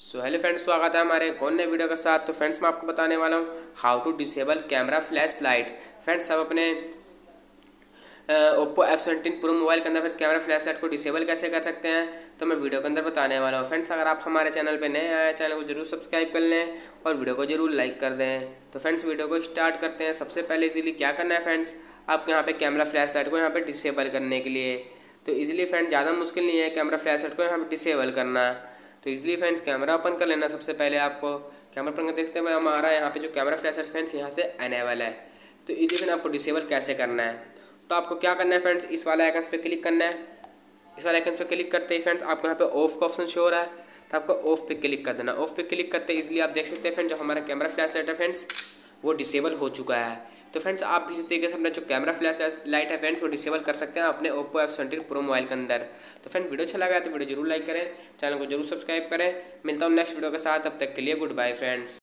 So hello friends, स्वागत है हमारे कौन नए वीडियो के साथ। तो फ्रेंड्स मैं आपको बताने वाला हूँ how to disable camera flash light. Friends आप अपने ओप्पो F17 Pro मोबाइल के अंदर फिर कैमरा फ्लैश लाइट को डिसेबल कैसे कर सकते हैं तो मैं वीडियो के अंदर बताने वाला हूँ। फ्रेंड्स अगर आप हमारे चैनल पे नए आए, चैनल को जरूर सब्सक्राइब कर लें और वीडियो को जरूर लाइक कर दें। तो फ्रेंड्स वीडियो को स्टार्ट करते हैं। सबसे पहले इजीली क्या करना है फ्रेंड्स, आपको यहाँ पर कैमरा फ्लैश लाइट को यहाँ पर डिसेबल करने के लिए, तो इजीली फ्रेंड्स ज़्यादा मुश्किल नहीं है कैमरा फ्लैश लाइट को यहाँ पर डिसेबल करना। तो इजीली फ्रेंड्स कैमरा ओपन कर लेना। सबसे पहले आपको कैमरा ओपन कर देखते हैं हमारा यहाँ पे जो कैमरा फ्लैश लाइट फ्रेंड्स यहाँ से एनेबल है। तो इजीली आपको डिसेबल कैसे करना है, तो आपको क्या करना है फ्रेंड्स, इस वाले आइकन पे क्लिक करना है। इस वाले आइकन पे क्लिक करते ही फ्रेंड्स आपको यहाँ पे ऑफ का ऑप्शन शो हो रहा है, तो आपको ऑफ पे क्लिक कर देना। ऑफ पे क्लिक करते ही इसलिए आप देख सकते हैं फ्रेंड्स जो हमारा कैमरा फ्लैश लाइट है फ्रेंड्स वो डिसेबल हो चुका है। तो फ्रेंड्स आप भी इसी तरीके से अपना जो कैमरा फ्लैश लाइट है फ्रेंड्स वो डिसेबल कर सकते हैं अपने ओप्पो F17 Pro मोबाइल के अंदर। तो फ्रेंड्स वीडियो अच्छा लगा तो वीडियो जरूर लाइक करें, चैनल को जरूर सब्सक्राइब करें। मिलता हूँ नेक्स्ट वीडियो के साथ, तब तक के लिए गुड बाय फ्रेंड्स।